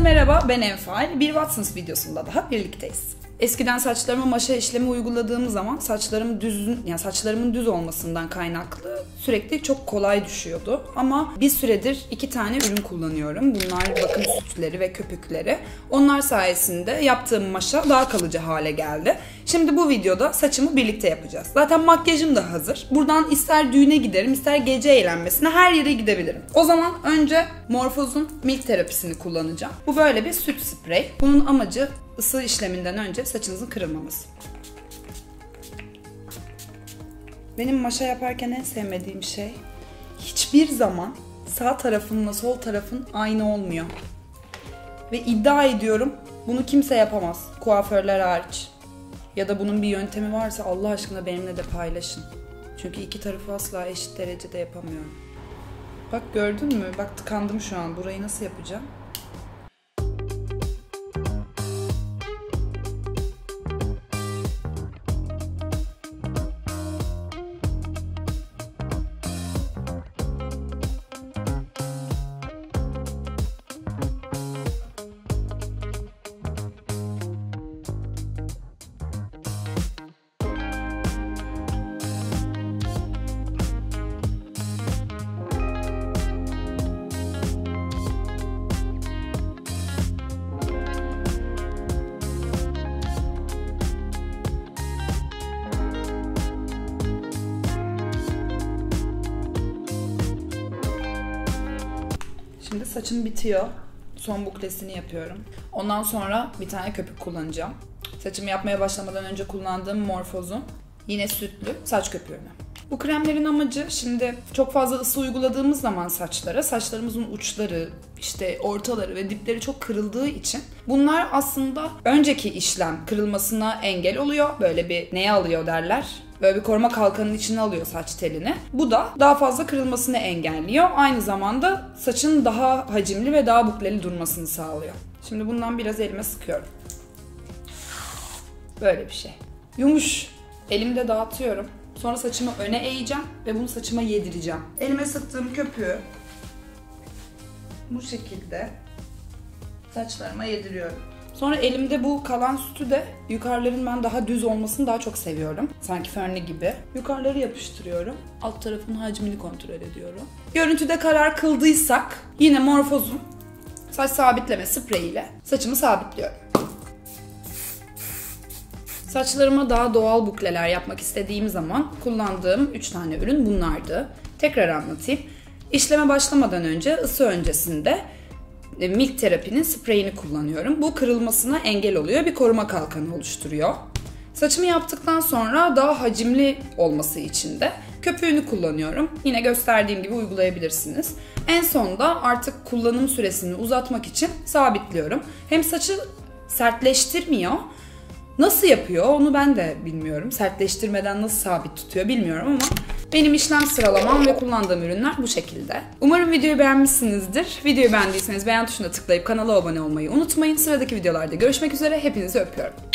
Herkese merhaba, ben Enfail. Bir Watson's videosunda daha birlikteyiz. Eskiden saçlarıma maşa işlemi uyguladığım zaman saçlarımın düz olmasından kaynaklı sürekli çok kolay düşüyordu. Ama bir süredir iki tane ürün kullanıyorum. Bunlar bakım sütleri ve köpükleri. Onlar sayesinde yaptığım maşa daha kalıcı hale geldi. Şimdi bu videoda saçımı birlikte yapacağız. Zaten makyajım da hazır. Buradan ister düğüne giderim, ister gece eğlenmesine, her yere gidebilirim. O zaman önce Morfose'un Milk terapisini kullanacağım. Bu böyle bir süt sprey. Bunun amacı ısı işleminden önce saçınızın kırılmaması. Benim maşa yaparken en sevmediğim şey, hiçbir zaman sağ tarafımla sol tarafın aynı olmuyor. Ve iddia ediyorum bunu kimse yapamaz, kuaförler hariç. Ya da bunun bir yöntemi varsa Allah aşkına benimle de paylaşın. Çünkü iki tarafı asla eşit derecede yapamıyorum. Bak gördün mü? Bak tıkandım şu an. Burayı nasıl yapacağım? Şimdi saçım bitiyor. Son buklesini yapıyorum. Ondan sonra bir tane köpük kullanacağım. Saçımı yapmaya başlamadan önce kullandığım Morfose'un yine sütlü saç köpüğünü. Bu kremlerin amacı, şimdi çok fazla ısı uyguladığımız zaman saçlarımızın uçları, işte ortaları ve dipleri çok kırıldığı için bunlar aslında önceki işlem kırılmasına engel oluyor. Böyle bir neye alıyor derler? Böyle bir koruma kalkanının içine alıyor saç telini. Bu da daha fazla kırılmasını engelliyor. Aynı zamanda saçın daha hacimli ve daha bukleli durmasını sağlıyor. Şimdi bundan biraz elime sıkıyorum. Böyle bir şey. Yumuş. Elimde dağıtıyorum. Sonra saçımı öne eğeceğim ve bunu saçıma yedireceğim. Elime sıktığım köpüğü bu şekilde saçlarıma yediriyorum. Sonra elimde bu kalan sütü de, yukarıların ben daha düz olmasını daha çok seviyorum. Sanki fönlü gibi. Yukarıları yapıştırıyorum. Alt tarafın hacmini kontrol ediyorum. Görüntüde karar kıldıysak yine Morfose'un saç sabitleme spreyiyle saçımı sabitliyorum. Saçlarıma daha doğal bukleler yapmak istediğim zaman kullandığım 3 tane ürün bunlardı. Tekrar anlatayım. İşleme başlamadan önce, ısı öncesinde Milk terapinin spreyini kullanıyorum. Bu kırılmasına engel oluyor. Bir koruma kalkanı oluşturuyor. Saçımı yaptıktan sonra daha hacimli olması için de köpüğünü kullanıyorum. Yine gösterdiğim gibi uygulayabilirsiniz. En sonda artık kullanım süresini uzatmak için sabitliyorum. Hem saçı sertleştirmiyor. Nasıl yapıyor onu ben de bilmiyorum. Sertleştirmeden nasıl sabit tutuyor bilmiyorum ama benim işlem sıralamam ve kullandığım ürünler bu şekilde. Umarım videoyu beğenmişsinizdir. Videoyu beğendiyseniz beğen tuşuna tıklayıp kanala abone olmayı unutmayın. Sıradaki videolarda görüşmek üzere. Hepinizi öpüyorum.